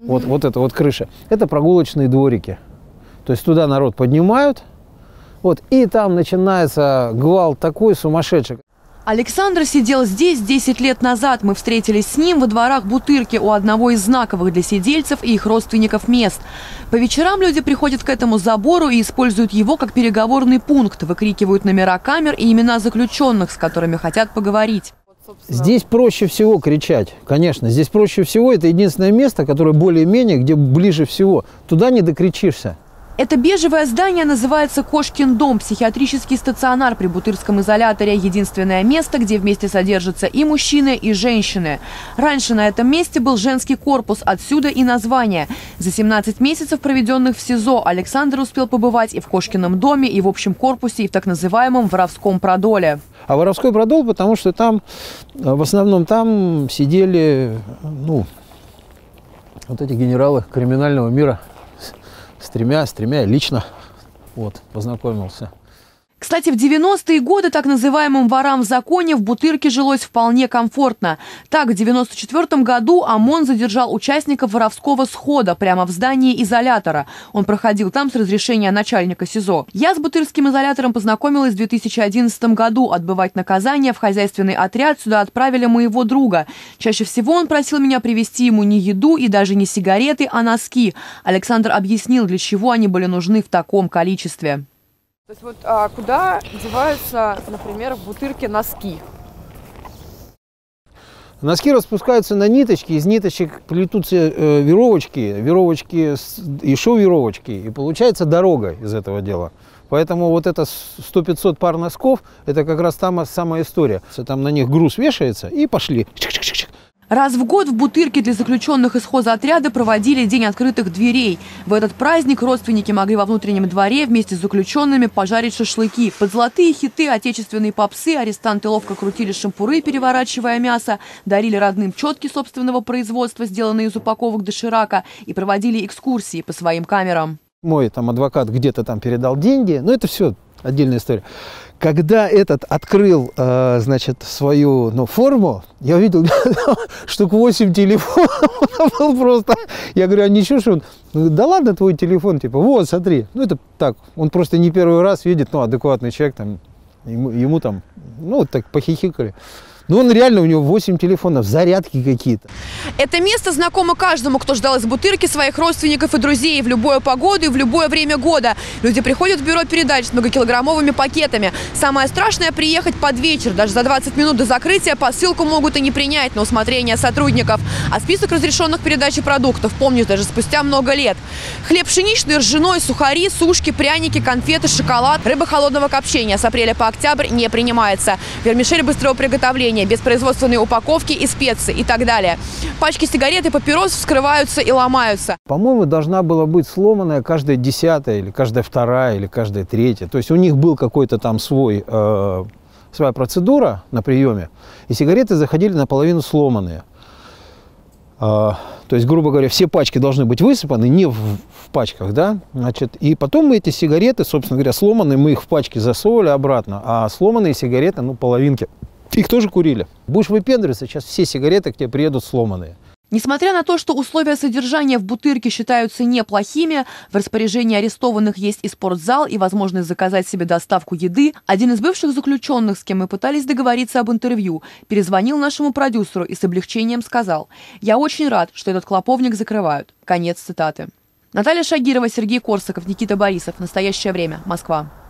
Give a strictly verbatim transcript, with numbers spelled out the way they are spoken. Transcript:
Вот, вот это вот крыша. Это прогулочные дворики. То есть туда народ поднимают. Вот, и там начинается гвалт такой сумасшедший. Александр сидел здесь десять лет назад. Мы встретились с ним во дворах Бутырки у одного из знаковых для сидельцев и их родственников мест. По вечерам люди приходят к этому забору и используют его как переговорный пункт. Выкрикивают номера камер и имена заключенных, с которыми хотят поговорить. Здесь проще всего кричать, конечно. Здесь проще всего. Это единственное место, которое более-менее, где ближе всего. Туда не докричишься. Это бежевое здание называется «Кошкин дом», психиатрический стационар при Бутырском изоляторе. Единственное место, где вместе содержатся и мужчины, и женщины. Раньше на этом месте был женский корпус, отсюда и название. За семнадцать месяцев, проведенных в СИЗО, Александр успел побывать и в Кошкином доме, и в общем корпусе, и в так называемом Воровском продоле. А Воровской продол, потому что там, в основном там сидели, ну, вот эти генералы криминального мира. С тремя, с тремя лично вот, познакомился. Кстати, в девяностые годы так называемым ворам в законе в Бутырке жилось вполне комфортно. Так, в девяносто четвёртом году ОМОН задержал участников воровского схода прямо в здании изолятора. Он проходил там с разрешения начальника СИЗО. Я с Бутырским изолятором познакомилась в две тысячи одиннадцатом году. Отбывать наказание в хозяйственный отряд сюда отправили моего друга. Чаще всего он просил меня привезти ему не еду и даже не сигареты, а носки. Александр объяснил, для чего они были нужны в таком количестве. То есть вот а куда деваются, например, в Бутырке носки? Носки распускаются на ниточки, из ниточек плетутся э, веровочки, веровочки, еще веровочки, и получается дорога из этого дела. Поэтому вот это сто-пятьсот пар носков, это как раз там самая история. Там на них груз вешается и пошли. Раз в год в Бутырке для заключенных из хозотряда проводили День открытых дверей. В этот праздник родственники могли во внутреннем дворе вместе с заключенными пожарить шашлыки. Под золотые хиты отечественные попсы арестанты ловко крутили шампуры, переворачивая мясо, дарили родным четки собственного производства, сделанные из упаковок доширака, и проводили экскурсии по своим камерам. Мой там адвокат где-то там передал деньги, но это все отдельная история. Когда этот открыл, значит, свою, ну, форму, я увидел штук восемь телефонов. Он просто, я говорю, а ничего, что он, да ладно твой телефон, типа, вот, смотри. Ну, это так, он просто не первый раз видит, ну, адекватный человек, там, ему, ему там, ну, вот так похихикали. Ну, он реально, у него восемь телефонов, зарядки какие-то. Это место знакомо каждому, кто ждал из Бутырки своих родственников и друзей в любую погоду и в любое время года. Люди приходят в бюро передач с многокилограммовыми пакетами. Самое страшное – приехать под вечер. Даже за двадцать минут до закрытия посылку могут и не принять на усмотрение сотрудников. А список разрешенных передач и продуктов помнишь даже спустя много лет. Хлеб пшеничный, ржаной, сухари, сушки, пряники, конфеты, шоколад. Рыба холодного копчения с апреля по октябрь не принимается. Вермишель быстрого приготовления, беспроизводственные упаковки и специи и так далее. Пачки сигарет и папирос вскрываются и ломаются. По-моему, должна была быть сломанная каждая десятая, или каждая вторая, или каждая третья. То есть у них был какой-то там свой, э, своя процедура на приеме, и сигареты заходили наполовину сломанные. Э, то есть, грубо говоря, все пачки должны быть высыпаны, не в, в пачках, да? Значит, и потом мы эти сигареты, собственно говоря, сломанные, мы их в пачки засовывали обратно, а сломанные сигареты, ну, половинки. Их тоже курили. Будешь выпендриваться, сейчас все сигареты к тебе приедут сломанные. Несмотря на то, что условия содержания в Бутырке считаются неплохими, в распоряжении арестованных есть и спортзал, и возможность заказать себе доставку еды, один из бывших заключенных, с кем мы пытались договориться об интервью, перезвонил нашему продюсеру и с облегчением сказал: «Я очень рад, что этот клоповник закрывают». Конец цитаты. Наталья Шагирова, Сергей Корсаков, Никита Борисов. Настоящее время. Москва.